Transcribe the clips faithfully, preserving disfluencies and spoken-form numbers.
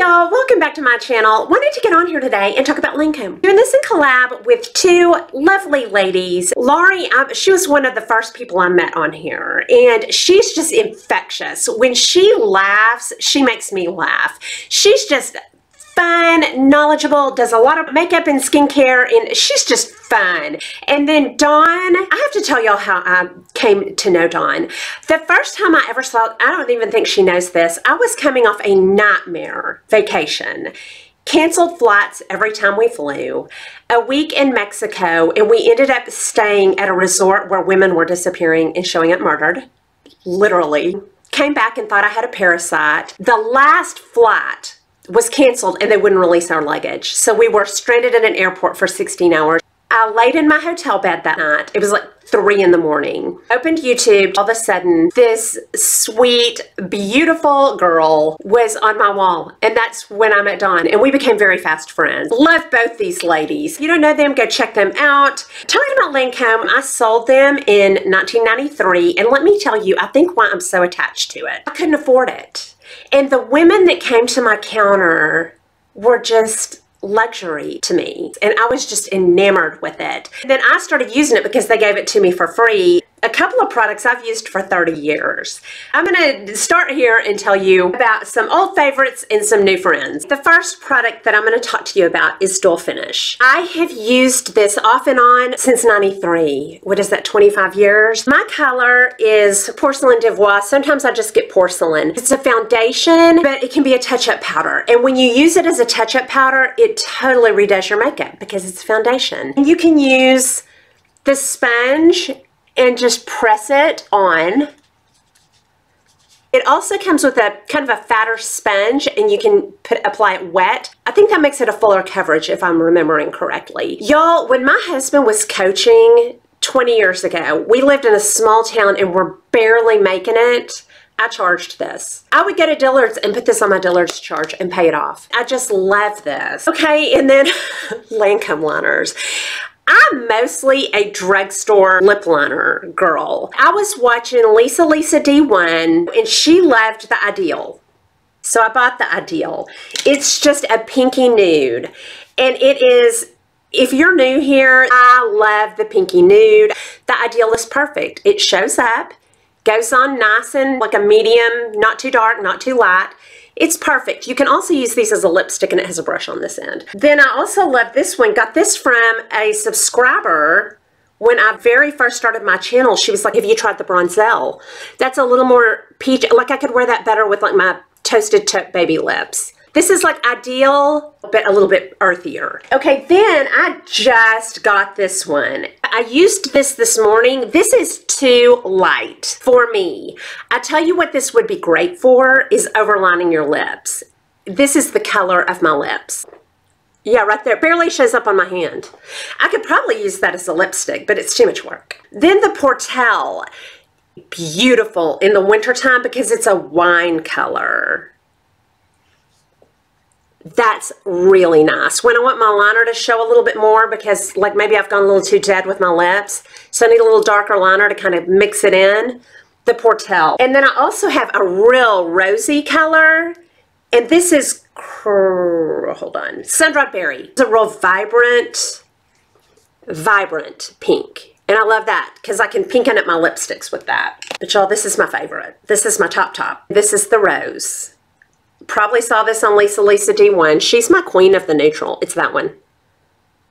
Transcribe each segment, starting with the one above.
y'all, welcome back to my channel. Wanted to get on here today and talk about Lancome. Doing this in collab with two lovely ladies. Laurie, um, she was one of the first people I met on here, and she's just infectious. When she laughs, she makes me laugh. She's just fun, knowledgeable, does a lot of makeup and skincare, and she's just fun. And then Dawn, I have to tell y'all how I came to know Dawn. The first time I ever saw, I don't even think she knows this, I was coming off a nightmare vacation. Canceled flights every time we flew, a week in Mexico, and we ended up staying at a resort where women were disappearing and showing up murdered, literally. Came back and thought I had a parasite. The last flight was canceled and they wouldn't release our luggage. So we were stranded at an airport for sixteen hours. I laid in my hotel bed that night. It was like three in the morning. Opened YouTube, all of a sudden, this sweet, beautiful girl was on my wall. And that's when I met Dawn, and we became very fast friends. Love both these ladies. If you don't know them, go check them out. Talking about Lancome, I sold them in nineteen ninety-three, and let me tell you, I think why I'm so attached to it. I couldn't afford it. And the women that came to my counter were just luxury to me. And I was just enamored with it. And then I started using it because they gave it to me for free. A couple of products I've used for thirty years. I'm going to start here and tell you about some old favorites and some new friends. The first product that I'm going to talk to you about is Dual Finish. I have used this off and on since ninety-three. What is that, twenty-five years? My color is Porcelain D'ivoire. Sometimes I just get porcelain. It's a foundation, but it can be a touch-up powder. And when you use it as a touch-up powder, it totally redoes your makeup because it's a foundation. And you can use the sponge and just press it on. It also comes with a kind of a fatter sponge, and you can put, apply it wet. I think that makes it a fuller coverage if I'm remembering correctly. Y'all, when my husband was coaching twenty years ago, we lived in a small town and were barely making it. I charged this. I would go to Dillard's and put this on my Dillard's charge and pay it off. I just love this. Okay, and then Lancome liners. I'm mostly a drugstore lip liner girl. I was watching Lisa Lisa D one, and she loved the Ideal. So I bought the Ideal. It's just a pinky nude, and it is, if you're new here, I love the pinky nude. The Ideal is perfect. It shows up, goes on nice and like a medium, not too dark, not too light. It's perfect. You can also use these as a lipstick, and it has a brush on this end. Then I also love this one. Got this from a subscriber when I very first started my channel. She was like, have you tried the Bronzelle? That's a little more peach. Like, I could wear that better with like my toasted taupe baby lips. This is like Ideal, but a little bit earthier. Okay, then I just got this one. I used this this morning. This is too light for me. I tell you what this would be great for is overlining your lips. This is the color of my lips. Yeah, right there. It barely shows up on my hand. I could probably use that as a lipstick, but it's too much work. Then the Portelle. Beautiful in the wintertime because it's a wine color. That's really nice. When I want my liner to show a little bit more because like maybe I've gone a little too dead with my lips, so I need a little darker liner to kind of mix it in, the Portelle. And then I also have a real rosy color, and this is, hold on, Sundried Berry. It's a real vibrant, vibrant pink. And I love that because I can pinken up my lipsticks with that. But y'all, this is my favorite. This is my top top. This is the rose. Probably saw this on Lisa Lisa D one. She's my queen of the neutral. It's that one.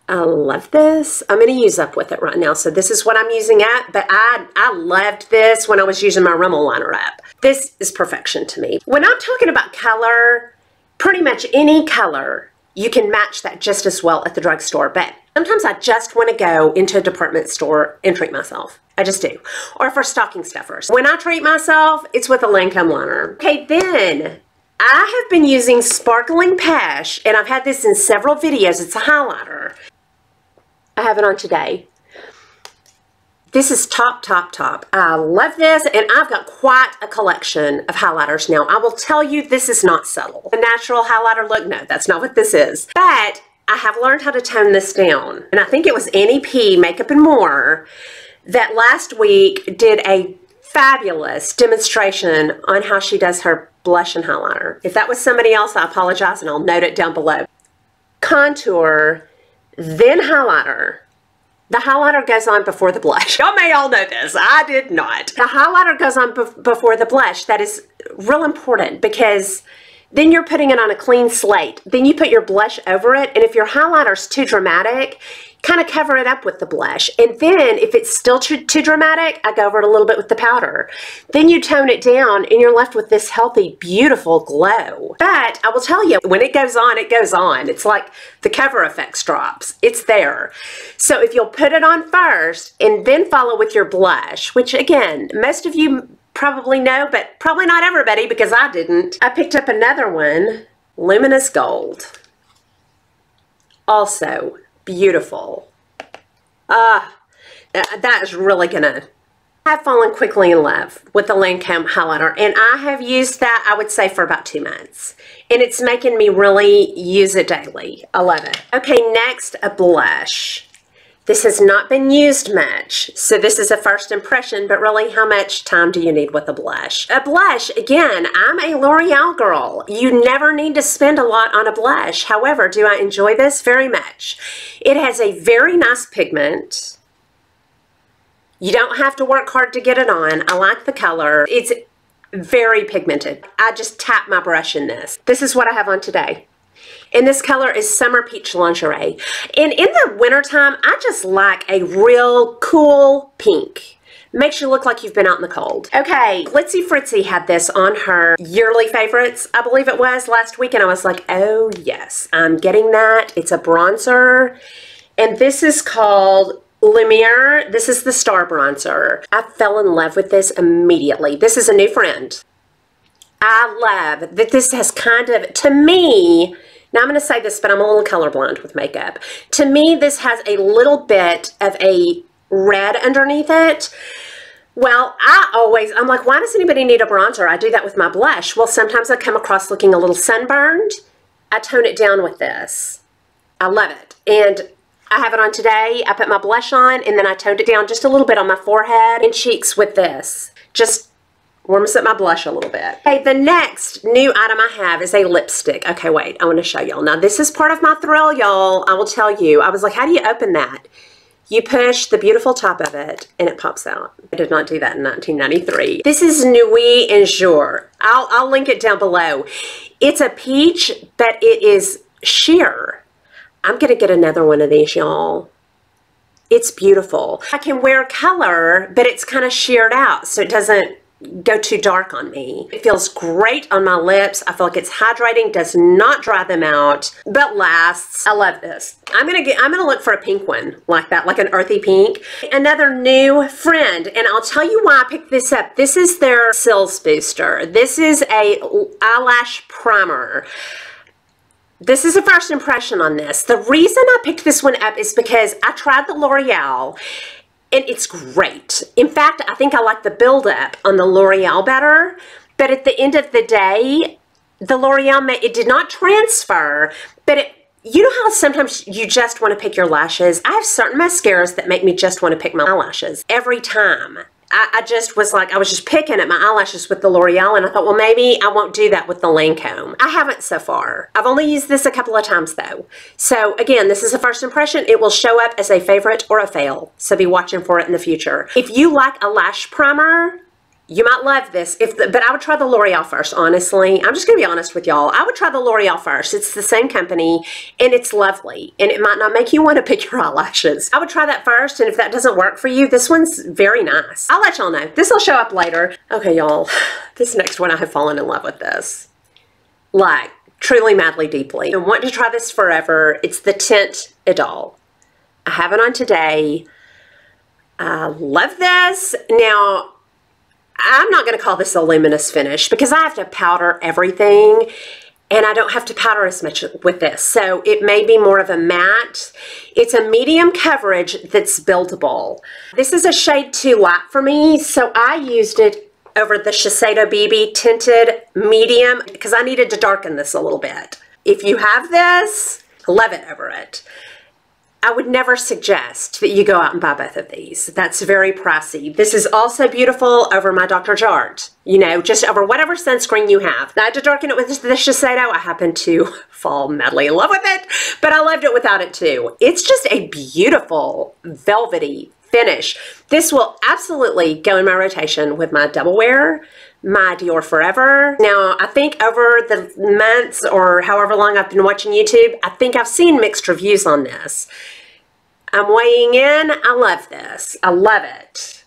I love this. I'm going to use up with it right now. So this is what I'm using up, but I, I loved this when I was using my Rimmel liner up. This is perfection to me. When I'm talking about color, pretty much any color, you can match that just as well at the drugstore, but sometimes I just want to go into a department store and treat myself. I just do. Or for stocking stuffers. When I treat myself, it's with a Lancome liner. Okay, then I have been using Sparkling Pash, and I've had this in several videos. It's a highlighter. I have it on today. This is top, top, top. I love this, and I've got quite a collection of highlighters now. I will tell you, this is not subtle. The natural highlighter look, no, that's not what this is. But I have learned how to tone this down, and I think it was Annie P, Makeup and More, that last week did a fabulous demonstration on how she does her blush and highlighter. If that was somebody else, I apologize and I'll note it down below. Contour, then highlighter. The highlighter goes on before the blush. Y'all may all know this. I did not. The highlighter goes on bef- before the blush. That is real important because then you're putting it on a clean slate. Then you put your blush over it, and if your highlighter's too dramatic, kind of cover it up with the blush. And then if it's still too, too dramatic, I go over it a little bit with the powder. Then you tone it down, and you're left with this healthy, beautiful glow. But I will tell you, when it goes on, it goes on. It's like the cover effects drops. It's there. So if you'll put it on first and then follow with your blush, which again, most of you probably know, but probably not everybody because I didn't. I picked up another one, Luminous Gold. Also beautiful. Ah, uh, that is really gonna. I've fallen quickly in love with the Lancome highlighter, and I have used that, I would say, for about two months. And it's making me really use it daily. I love it. Okay, next, a blush. This has not been used much, so this is a first impression, but really, how much time do you need with a blush? A blush, again, I'm a L'Oreal girl. You never need to spend a lot on a blush. However, do I enjoy this? Very much. It has a very nice pigment. You don't have to work hard to get it on. I like the color. It's very pigmented. I just tap my brush in this. This is what I have on today. And this color is Summer Peach Lingerie. And in the wintertime, I just like a real cool pink. Makes you look like you've been out in the cold. Okay, Glitzy Fritzy had this on her yearly favorites, I believe it was, last week. And I was like, oh, yes, I'm getting that. It's a bronzer. And this is called Lumiere. This is the Star Bronzer. I fell in love with this immediately. This is a new friend. I love that this has kind of, to me, now I'm going to say this, but I'm a little colorblind with makeup. To me, this has a little bit of a red underneath it. Well, I always, I'm like, why does anybody need a bronzer? I do that with my blush. Well, sometimes I come across looking a little sunburned. I tone it down with this. I love it. And I have it on today. I put my blush on, and then I toned it down just a little bit on my forehead and cheeks with this. Just warms up my blush a little bit. Okay, the next new item I have is a lipstick. Okay, wait, I want to show y'all. Now, this is part of my thrill, y'all. I will tell you. I was like, how do you open that? You push the beautiful top of it, and it pops out. I did not do that in nineteen ninety-three. This is Nuit and Jour. I'll, I'll link it down below. It's a peach, but it is sheer. I'm going to get another one of these, y'all. It's beautiful. I can wear color, but it's kind of sheared out, so it doesn't go too dark on me. It feels great on my lips. I feel like it's hydrating, does not dry them out, but lasts. I love this. I'm gonna get, I'm gonna look for a pink one like that, like an earthy pink. Another new friend, and I'll tell you why I picked this up. This is their Cils Booster. This is a eyelash primer. This is a first impression on this. The reason I picked this one up is because I tried the L'Oreal, and it's great. In fact, I think I like the buildup on the L'Oreal better, but at the end of the day, the L'Oreal, it did not transfer, but it, you know how sometimes you just want to pick your lashes? I have certain mascaras that make me just want to pick my eyelashes every time. I, I just was like, I was just picking at my eyelashes with the L'Oreal, and I thought, well, maybe I won't do that with the Lancome. I haven't so far. I've only used this a couple of times, though. So, again, this is a first impression. It will show up as a favorite or a fail, so be watching for it in the future. If you like a lash primer, you might love this, if the, but I would try the L'Oreal first, honestly. I'm just going to be honest with y'all. I would try the L'Oreal first. It's the same company, and it's lovely, and it might not make you want to pick your eyelashes. I would try that first, and if that doesn't work for you, this one's very nice. I'll let y'all know. This will show up later. Okay, y'all, this next one, I have fallen in love with this. Like, truly, madly, deeply. I want to try this forever. It's the Teint Idol. I have it on today. I love this. Now, I'm not going to call this a luminous finish because I have to powder everything, and I don't have to powder as much with this, so it may be more of a matte. It's a medium coverage that's buildable. This is a shade too light for me, so I used it over the Shiseido B B Tinted Medium because I needed to darken this a little bit. If you have this, love it over it. I would never suggest that you go out and buy both of these. That's very pricey. This is also beautiful over my Doctor Jart. You know, just over whatever sunscreen you have. I had to darken it with the Shiseido. I happen to fall madly in love with it, but I loved it without it too. It's just a beautiful velvety finish. This will absolutely go in my rotation with my Double Wear, my Dior Forever. Now, I think over the months or however long I've been watching YouTube, I think I've seen mixed reviews on this. I'm weighing in. I love this. I love it.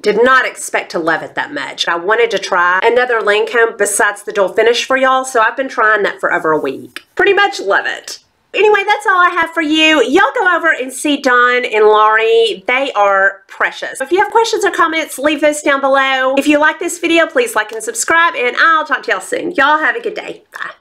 Did not expect to love it that much. I wanted to try another Lancome besides the Dual Finish for y'all, so I've been trying that for over a week. Pretty much love it. Anyway, that's all I have for you. Y'all go over and see Dawn and Laurie. They are precious. If you have questions or comments, leave those down below. If you like this video, please like and subscribe, and I'll talk to y'all soon. Y'all have a good day. Bye.